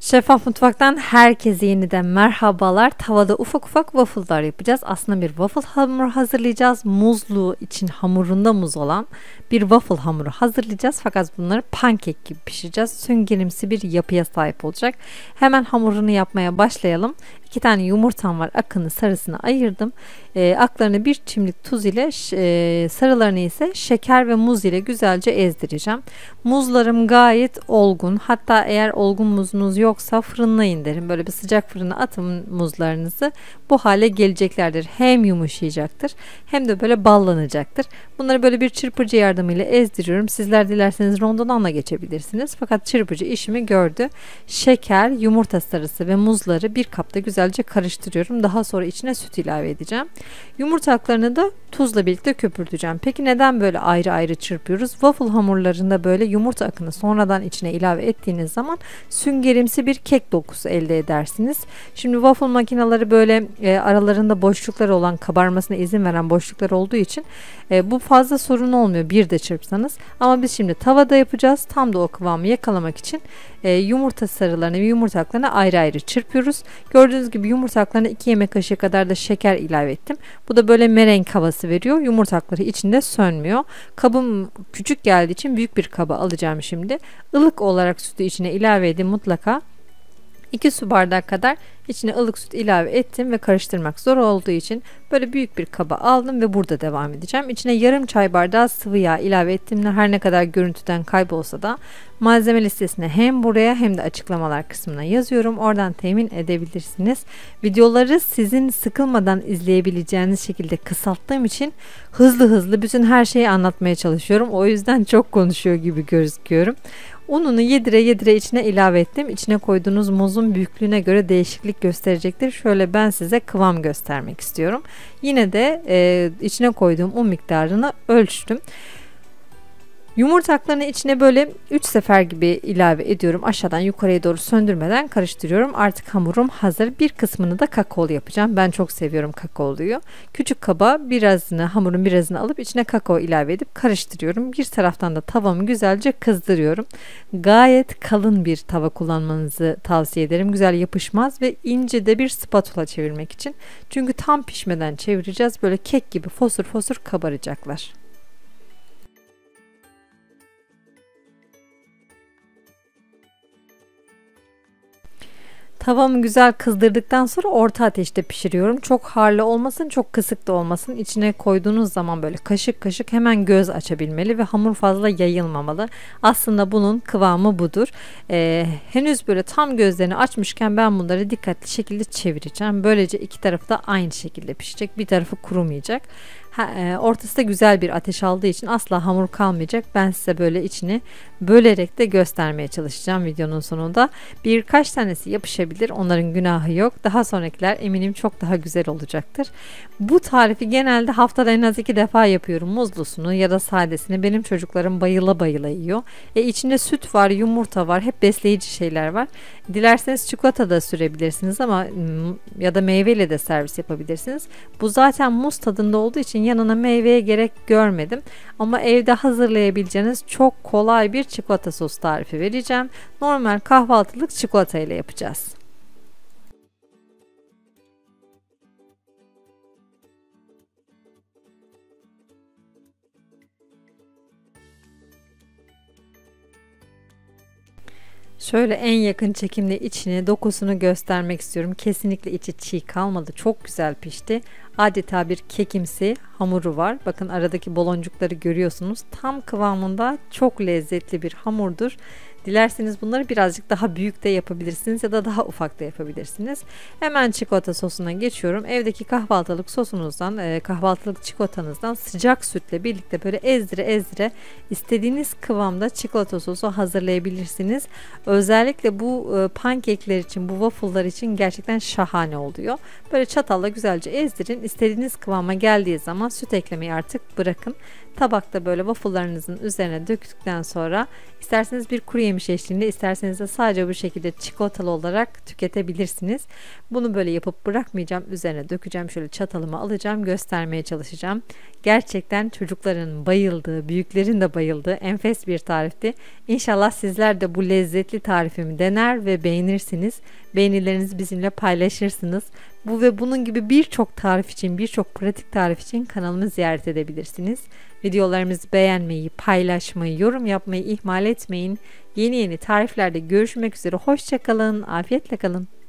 Şeffaf mutfaktan herkese yeniden merhabalar. Tavada ufak ufak waffle'lar yapacağız. Aslında bir waffle hamuru hazırlayacağız. Muzlu için hamurunda muz olan bir waffle hamuru hazırlayacağız. Fakat bunları pankek gibi pişireceğiz. Süngerimsi bir yapıya sahip olacak. Hemen hamurunu yapmaya başlayalım. 2 tane yumurtam var. Akını sarısını ayırdım. Aklarını bir çimdik tuz ile sarılarını ise şeker ve muz ile güzelce ezdireceğim. Muzlarım gayet olgun. Hatta eğer olgun muzunuz yoksa fırınlayın derim. Böyle bir sıcak fırına atın muzlarınızı. Bu hale geleceklerdir. Hem yumuşayacaktır hem de böyle ballanacaktır. Bunları böyle bir çırpıcı yardımıyla ezdiriyorum. Sizler dilerseniz rondonanla geçebilirsiniz. Fakat çırpıcı işimi gördü. Şeker, yumurta sarısı ve muzları bir kapta güzelce karıştırıyorum. Daha sonra içine süt ilave edeceğim. Yumurtaklarını da tuzla birlikte köpürteceğim. Peki neden böyle ayrı ayrı çırpıyoruz? Waffle hamurlarında böyle yumurta akını sonradan içine ilave ettiğiniz zaman süngerimsi bir kek dokusu elde edersiniz. Şimdi waffle makineleri böyle aralarında boşluklar olan, kabarmasına izin veren boşluklar olduğu için bu fazla sorun olmuyor bir de çırpsanız. Ama biz şimdi tavada yapacağız. Tam da o kıvamı yakalamak için yumurta sarılarını ve yumurtaklarını ayrı ayrı çırpıyoruz. Gördüğünüz gibi yumurtaklarına 2 yemek kaşığı kadar da şeker ilave ettim. Bu da böyle merenk havası veriyor. Yumurtakları içinde sönmüyor. Kabım küçük geldiği için büyük bir kaba alacağım şimdi. Ilık olarak sütü içine ilave edin mutlaka. 2 su bardağı kadar içine ılık süt ilave ettim ve karıştırmak zor olduğu için böyle büyük bir kaba aldım ve burada devam edeceğim. İçine yarım çay bardağı sıvı yağ ilave ettim. Her ne kadar görüntüden kaybolsa da malzeme listesine hem buraya hem de açıklamalar kısmına yazıyorum. Oradan temin edebilirsiniz. Videoları sizin sıkılmadan izleyebileceğiniz şekilde kısalttığım için hızlı bütün her şeyi anlatmaya çalışıyorum. O yüzden çok konuşuyor gibi gözüküyorum. Ununu yedire içine ilave ettim. İçine koyduğunuz muzun büyüklüğüne göre değişiklik gösterecektir. Şöyle ben size kıvam göstermek istiyorum. Yine de içine koyduğum un miktarını ölçtüm. Yumurtaklarını içine böyle 3 sefer gibi ilave ediyorum. Aşağıdan yukarıya doğru söndürmeden karıştırıyorum. Artık hamurum hazır. Bir kısmını da kakaolu yapacağım. Ben çok seviyorum kakaoluyu. Küçük kaba hamurun birazını alıp içine kakao ilave edip karıştırıyorum. Bir taraftan da tavamı güzelce kızdırıyorum. Gayet kalın bir tava kullanmanızı tavsiye ederim. Güzel yapışmaz ve ince de bir spatula çevirmek için. Çünkü tam pişmeden çevireceğiz. Böyle kek gibi fosur kabaracaklar. Tavamı güzel kızdırdıktan sonra orta ateşte pişiriyorum. Çok harlı olmasın, çok kısık da olmasın. İçine koyduğunuz zaman böyle kaşık kaşık hemen göz açabilmeli ve hamur fazla yayılmamalı. Aslında bunun kıvamı budur. Henüz böyle tam gözlerini açmışken ben bunları dikkatli şekilde çevireceğim. Böylece iki tarafı da aynı şekilde pişecek. Bir tarafı kurumayacak. Ortası da güzel bir ateş aldığı için asla hamur kalmayacak. Ben size böyle içini bölerek de göstermeye çalışacağım videonun sonunda. Birkaç tanesi yapışabilir. Onların günahı yok. Daha sonrakiler eminim çok daha güzel olacaktır. Bu tarifi genelde haftada en az 2 defa yapıyorum. Muzlusunu ya da sadesini. Benim çocuklarım bayıla yiyor. İçinde süt var, yumurta var. Hep besleyici şeyler var. Dilerseniz çikolata da sürebilirsiniz ama ya da meyveyle de servis yapabilirsiniz. Bu zaten muz tadında olduğu için yanına meyveye gerek görmedim. Ama evde hazırlayabileceğiniz çok kolay bir çikolata sos tarifi vereceğim. Normal kahvaltılık çikolata ile yapacağız. Şöyle en yakın çekimle içini, dokusunu göstermek istiyorum. Kesinlikle içi çiğ kalmadı. Çok güzel pişti. Adeta bir kekimsi hamuru var. Bakın aradaki baloncukları görüyorsunuz. Tam kıvamında çok lezzetli bir hamurdur. Dilerseniz bunları birazcık daha büyük de yapabilirsiniz ya da daha ufak da yapabilirsiniz. Hemen çikolata sosuna geçiyorum. Evdeki kahvaltılık sosunuzdan, kahvaltılık çikolatanızdan sıcak sütle birlikte böyle ezdire istediğiniz kıvamda çikolata sosu hazırlayabilirsiniz. Özellikle bu pankekler için, bu waffle'lar için gerçekten şahane oluyor. Böyle çatalla güzelce ezdirin. İstediğiniz kıvama geldiği zaman süt eklemeyi artık bırakın. Tabakta böyle waffle'larınızın üzerine döktükten sonra isterseniz bir kuru yemiş eşliğinde, isterseniz de sadece bu şekilde çikolatalı olarak tüketebilirsiniz. Bunu böyle yapıp bırakmayacağım. Üzerine dökeceğim. Şöyle çatalımı alacağım. Göstermeye çalışacağım. Gerçekten çocukların bayıldığı, büyüklerin de bayıldığı enfes bir tarifti. İnşallah sizler de bu lezzetli tarifimi dener ve beğenirsiniz. Beğenilerinizi bizimle paylaşırsınız. Bu ve bunun gibi birçok tarif için, birçok pratik tarif için kanalımı ziyaret edebilirsiniz. Videolarımızı beğenmeyi, paylaşmayı, yorum yapmayı ihmal etmeyin. Yeni tariflerde görüşmek üzere. Hoşça kalın, afiyetle kalın.